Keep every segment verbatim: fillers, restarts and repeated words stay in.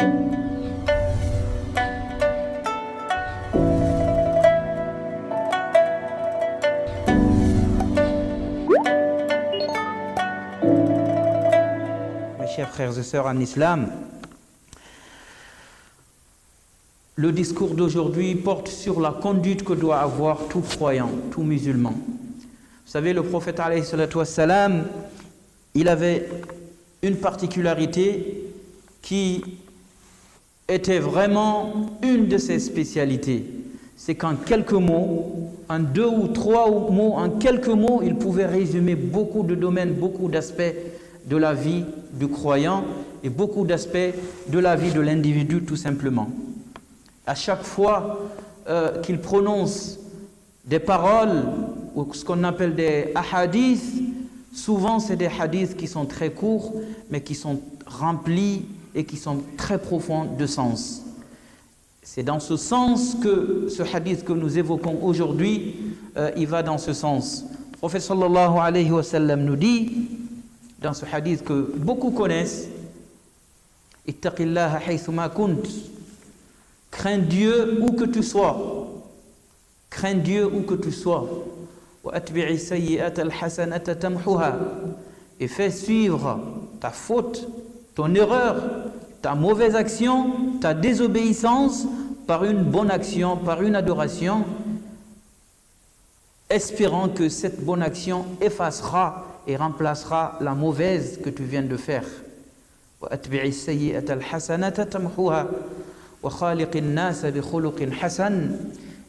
Mes chers frères et sœurs en islam, le discours d'aujourd'hui porte sur la conduite que doit avoir tout croyant, tout musulman. Vous savez, le prophète alayhi salatu wassalam, il avait une particularité qui était vraiment une de ses spécialités. C'est qu'en quelques mots, en deux ou trois mots, en quelques mots, il pouvait résumer beaucoup de domaines, beaucoup d'aspects de la vie du croyant et beaucoup d'aspects de la vie de l'individu tout simplement. À chaque fois euh, qu'il prononce des paroles ou ce qu'on appelle des ahadiths, souvent c'est des hadiths qui sont très courts mais qui sont remplis et qui sont très profonds de sens. C'est dans ce sens que ce hadith que nous évoquons aujourd'hui, euh, il va dans ce sens. Le prophète sallallahu alayhi wa sallam nous dit dans ce hadith que beaucoup connaissent, « Ittaqillaha haythuma kunt » Crains Dieu où que tu sois. Crains Dieu où que tu sois. Et fais suivre ta faute, ton erreur, ta mauvaise action, ta désobéissance par une bonne action, par une adoration, espérant que cette bonne action effacera et remplacera la mauvaise que tu viens de faire.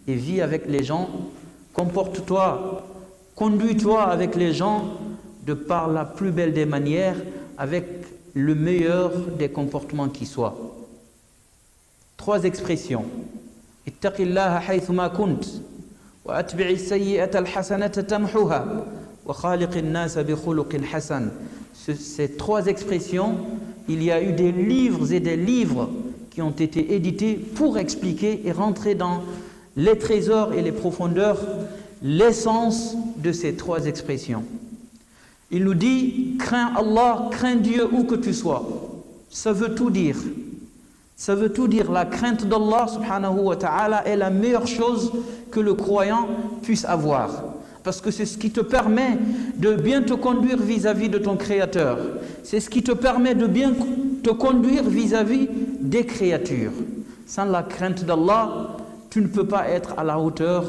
Et vis avec les gens, comporte-toi, conduis-toi avec les gens de par la plus belle des manières, avec le meilleur des comportements qui soient. Trois expressions. Ittaqillaha haythuma kunt, wa atbi'i sayyi'ata al-hasanata tamhuha, wa khaliqin nasa bi khuluqin hasan. Ces trois expressions, il y a eu des livres et des livres qui ont été édités pour expliquer et rentrer dans les trésors et les profondeurs, l'essence de ces trois expressions. Il nous dit, crains Allah, crains Dieu où que tu sois. Ça veut tout dire. Ça veut tout dire. La crainte d'Allah subhanahu wa ta'ala est la meilleure chose que le croyant puisse avoir. Parce que c'est ce qui te permet de bien te conduire vis-à-vis de ton Créateur. C'est ce qui te permet de bien te conduire vis-à-vis des créatures. Sans la crainte d'Allah, tu ne peux pas être à la hauteur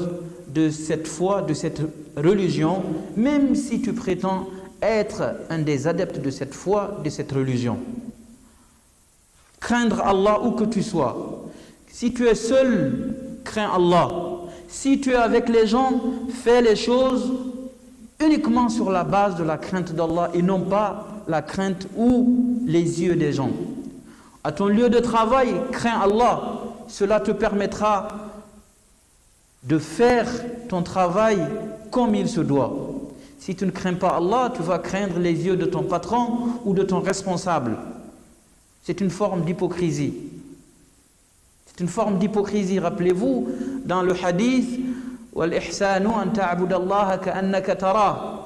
de cette foi, de cette religion, même si tu prétends être un des adeptes de cette foi, de cette religion. Craindre Allah où que tu sois. Si tu es seul, crains Allah. Si tu es avec les gens, fais les choses uniquement sur la base de la crainte d'Allah et non pas la crainte ou les yeux des gens. À ton lieu de travail, crains Allah. Cela te permettra de faire ton travail comme il se doit. Si tu ne crains pas Allah, tu vas craindre les yeux de ton patron ou de ton responsable. C'est une forme d'hypocrisie. C'est une forme d'hypocrisie. Rappelez-vous, dans le hadith, Wal-ihsanu an ta'budallaha ka'annaka tarah.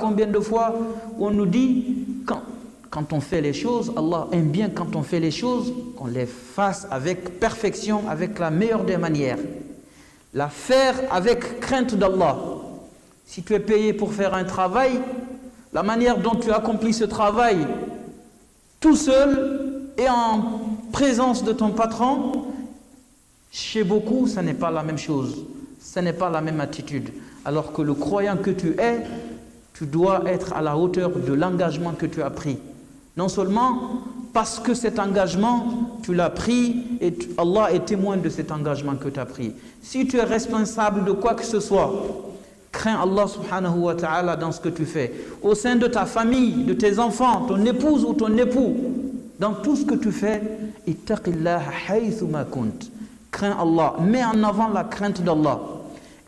Combien de fois on nous dit, quand, quand on fait les choses, Allah aime bien quand on fait les choses, qu'on les fasse avec perfection, avec la meilleure des manières. La faire avec crainte d'Allah. Si tu es payé pour faire un travail, la manière dont tu accomplis ce travail, tout seul et en présence de ton patron, chez beaucoup, ce n'est pas la même chose. Ce n'est pas la même attitude. Alors que le croyant que tu es, tu dois être à la hauteur de l'engagement que tu as pris. Non seulement parce que cet engagement, tu l'as pris et tu, Allah est témoin de cet engagement que tu as pris. Si tu es responsable de quoi que ce soit, crains Allah subhanahu wa ta'ala dans ce que tu fais. Au sein de ta famille, de tes enfants, ton épouse ou ton époux, dans tout ce que tu fais, ittaqillaha haythuma kunt. Crains Allah, mets en avant la crainte d'Allah.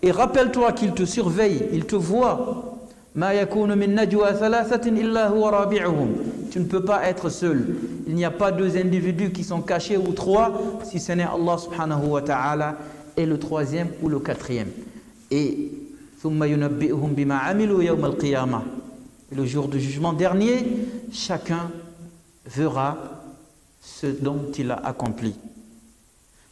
Et rappelle-toi qu'il te surveille, il te voit. Tu ne peux pas être seul. Il n'y a pas deux individus qui sont cachés ou trois, si ce n'est Allah subhanahu wa ta'ala et le troisième ou le quatrième. Et le jour du jugement dernier, chacun verra ce dont il a accompli.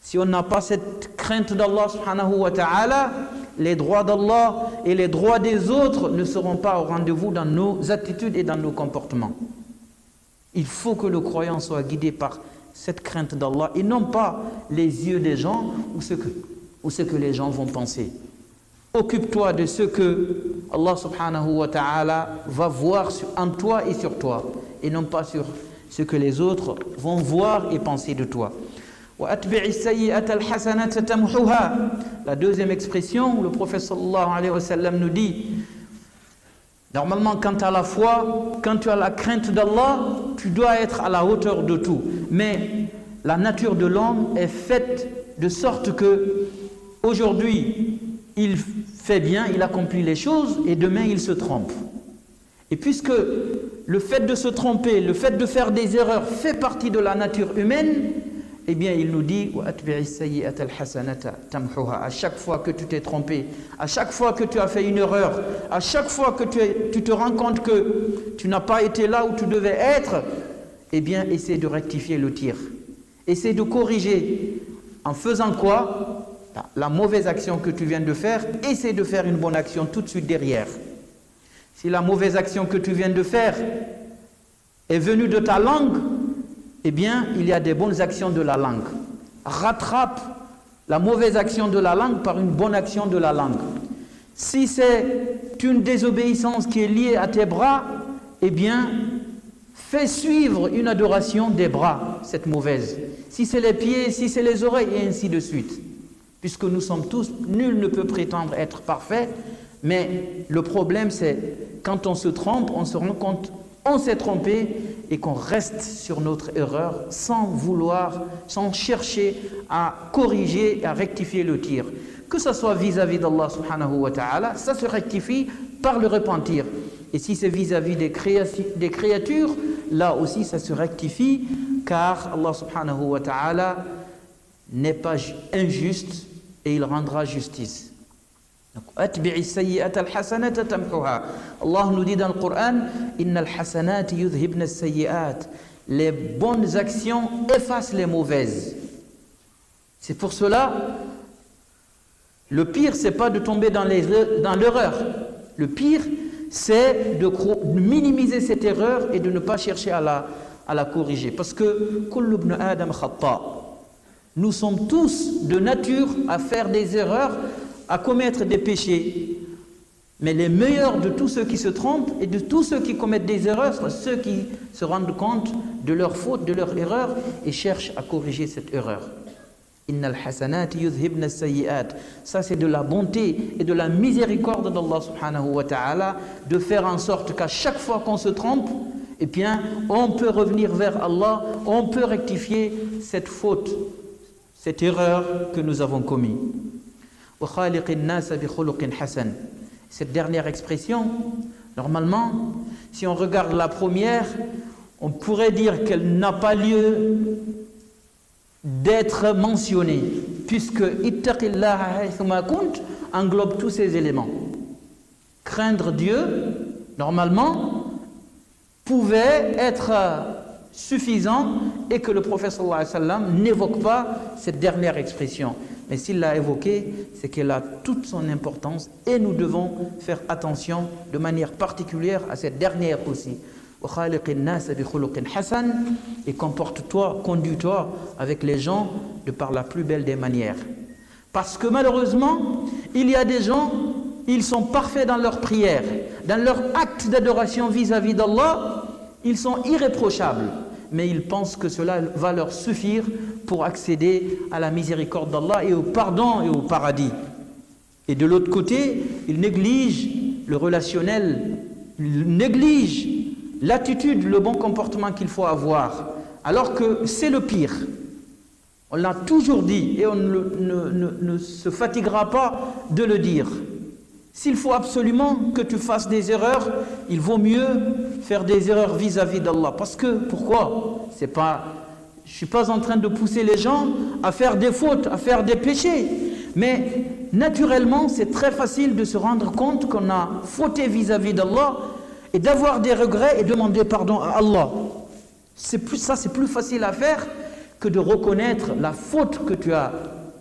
Si on n'a pas cette crainte d'Allah subhanahu wa ta'ala, les droits d'Allah et les droits des autres ne seront pas au rendez-vous dans nos attitudes et dans nos comportements. Il faut que le croyant soit guidé par cette crainte d'Allah et non pas les yeux des gens ou ce que, ou ce que les gens vont penser. Occupe-toi de ce que Allah subhanahu wa ta'ala va voir en toi et sur toi et non pas sur ce que les autres vont voir et penser de toi. La deuxième expression où le prophète sallallahu alayhi wa sallam nous dit, normalement quand tu as la foi, quand tu as la crainte d'Allah, tu dois être à la hauteur de tout. Mais la nature de l'homme est faite de sorte que aujourd'hui il fait bien, il accomplit les choses et demain il se trompe. Et puisque le fait de se tromper, le fait de faire des erreurs fait partie de la nature humaine, eh bien, il nous dit, à chaque fois que tu t'es trompé, à chaque fois que tu as fait une erreur, à chaque fois que tu, es, tu te rends compte que tu n'as pas été là où tu devais être, eh bien, essaie de rectifier le tir. Essaie de corriger. En faisant quoi? La mauvaise action que tu viens de faire, essaie de faire une bonne action tout de suite derrière. Si la mauvaise action que tu viens de faire est venue de ta langue, eh bien, il y a des bonnes actions de la langue. Rattrape la mauvaise action de la langue par une bonne action de la langue. Si c'est une désobéissance qui est liée à tes bras, eh bien, fais suivre une adoration des bras, cette mauvaise. Si c'est les pieds, si c'est les oreilles, et ainsi de suite. Puisque nous sommes tous, nul ne peut prétendre être parfait, mais le problème c'est quand on se trompe, on se rend compte on s'est trompé et qu'on reste sur notre erreur sans vouloir, sans chercher à corriger, à rectifier le tir. Que ce soit vis-à-vis d'Allah subhanahu wa ta'ala, ça se rectifie par le repentir. Et si c'est vis-à-vis des, des créatures, là aussi ça se rectifie car Allah subhanahu wa ta'ala n'est pas injuste et il rendra justice. Allah nous dit dans le Coran, les bonnes actions effacent les mauvaises. C'est pour cela, le pire, c'est pas de tomber dans l'erreur. Le pire, c'est de minimiser cette erreur et de ne pas chercher à la, à la corriger. Parce que nous sommes tous de nature à faire des erreurs, à commettre des péchés. Mais les meilleurs de tous ceux qui se trompent et de tous ceux qui commettent des erreurs sont ceux qui se rendent compte de leur faute, de leur erreur et cherchent à corriger cette erreur. Innal hasanat yuzhibna as-sayyi'at. Ça c'est de la bonté et de la miséricorde d'Allah subhanahu wa ta'ala de faire en sorte qu'à chaque fois qu'on se trompe, eh bien, on peut revenir vers Allah, on peut rectifier cette faute, cette erreur que nous avons commise. Cette dernière expression, normalement, si on regarde la première, on pourrait dire qu'elle n'a pas lieu d'être mentionnée, puisque englobe tous ces éléments. Craindre Dieu, normalement, pouvait être suffisant et que le prophète sallallahu alayhi wa sallam n'évoque pas cette dernière expression. Mais s'il l'a évoquée, c'est qu'elle a toute son importance et nous devons faire attention de manière particulière à cette dernière aussi. Et comporte-toi, conduis-toi avec les gens de par la plus belle des manières. Parce que malheureusement, il y a des gens, ils sont parfaits dans leur prière, dans leur acte d'adoration vis-à-vis d'Allah, ils sont irréprochables. Mais ils pensent que cela va leur suffire pour accéder à la miséricorde d'Allah et au pardon et au paradis. Et de l'autre côté, ils négligent le relationnel, ils négligent l'attitude, le bon comportement qu'il faut avoir, alors que c'est le pire. On l'a toujours dit et on ne, ne, ne, ne se fatiguera pas de le dire. S'il faut absolument que tu fasses des erreurs, il vaut mieux faire des erreurs vis-à-vis d'Allah. Parce que, pourquoi? C'est pas, je ne suis pas en train de pousser les gens à faire des fautes, à faire des péchés. Mais naturellement, c'est très facile de se rendre compte qu'on a fauté vis-à-vis d'Allah et d'avoir des regrets et demander pardon à Allah. C'est plus, ça, c'est plus facile à faire que de reconnaître la faute que tu as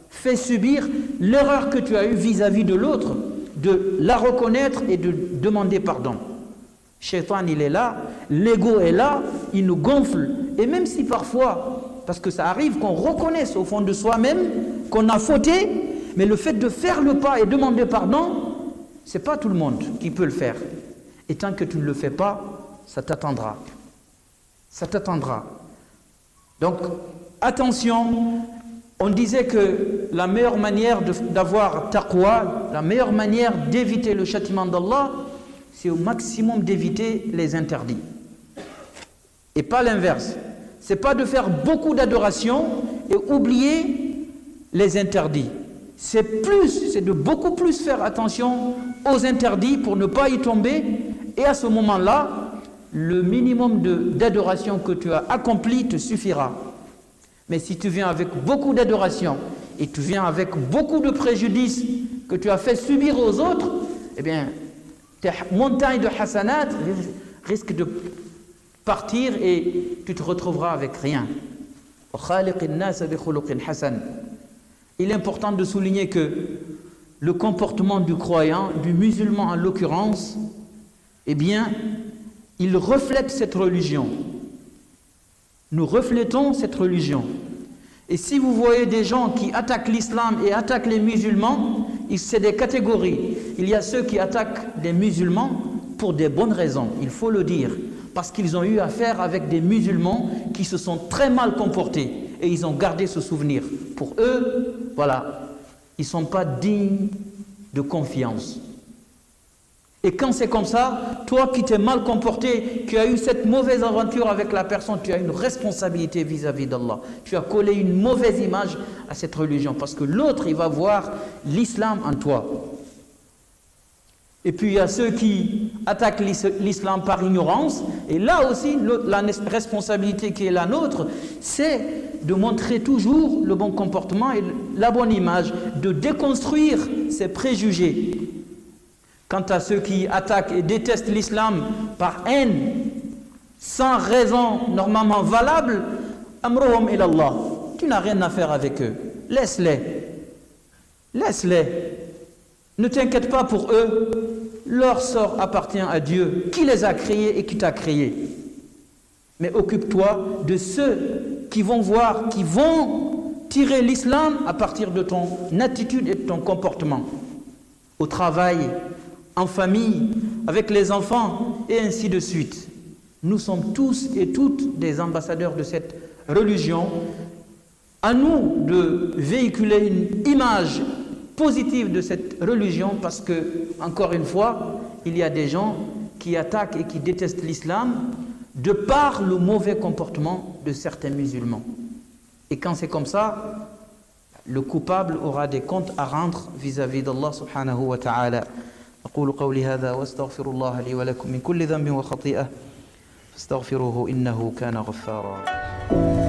fait subir, l'erreur que tu as eue vis-à-vis de l'autre, de la reconnaître et de demander pardon. Shaitan, il est là, l'ego est là, il nous gonfle. Et même si parfois, parce que ça arrive qu'on reconnaisse au fond de soi-même qu'on a fauté, mais le fait de faire le pas et demander pardon, c'est pas tout le monde qui peut le faire. Et tant que tu ne le fais pas, ça t'attendra. Ça t'attendra. Donc, attention, on disait que la meilleure manière d'avoir taqwa, la meilleure manière d'éviter le châtiment d'Allah, c'est au maximum d'éviter les interdits. Et pas l'inverse. C'est pas de faire beaucoup d'adoration et oublier les interdits. C'est plus, c'est de beaucoup plus faire attention aux interdits pour ne pas y tomber. Et à ce moment-là, le minimum d'adoration que tu as accompli te suffira. Mais si tu viens avec beaucoup d'adoration et tu viens avec beaucoup de préjudices que tu as fait subir aux autres, eh bien, tes montagnes de hasanat risquent de partir et tu te retrouveras avec rien. Il est important de souligner que le comportement du croyant, du musulman en l'occurrence, eh bien, il reflète cette religion. Nous reflétons cette religion. Et si vous voyez des gens qui attaquent l'islam et attaquent les musulmans, c'est des catégories. Il y a ceux qui attaquent des musulmans pour des bonnes raisons, il faut le dire, parce qu'ils ont eu affaire avec des musulmans qui se sont très mal comportés et ils ont gardé ce souvenir. Pour eux, voilà, ils ne sont pas dignes de confiance. Et quand c'est comme ça, toi qui t'es mal comporté, qui as eu cette mauvaise aventure avec la personne, tu as une responsabilité vis-à-vis d'Allah. Tu as collé une mauvaise image à cette religion parce que l'autre, il va voir l'islam en toi. Et puis il y a ceux qui attaquent l'islam par ignorance. Et là aussi, la responsabilité qui est la nôtre, c'est de montrer toujours le bon comportement et la bonne image, de déconstruire ses préjugés. Quant à ceux qui attaquent et détestent l'islam par haine, sans raison normalement valable, amruhum ilallah, tu n'as rien à faire avec eux. Laisse-les. Laisse-les. Ne t'inquiète pas pour eux. Leur sort appartient à Dieu, qui les a créés et qui t'a créé. Mais occupe-toi de ceux qui vont voir, qui vont tirer l'islam à partir de ton attitude et de ton comportement. Au travail, en famille, avec les enfants, et ainsi de suite. Nous sommes tous et toutes des ambassadeurs de cette religion. À nous de véhiculer une image positive de cette religion parce que, encore une fois, il y a des gens qui attaquent et qui détestent l'islam de par le mauvais comportement de certains musulmans. Et quand c'est comme ça, le coupable aura des comptes à rendre vis-à-vis d'Allah subhanahu wa ta'ala. أقول قولي هذا واستغفر الله لي ولكم من كل ذنب وخطيئة فاستغفروه إنه كان غفارا.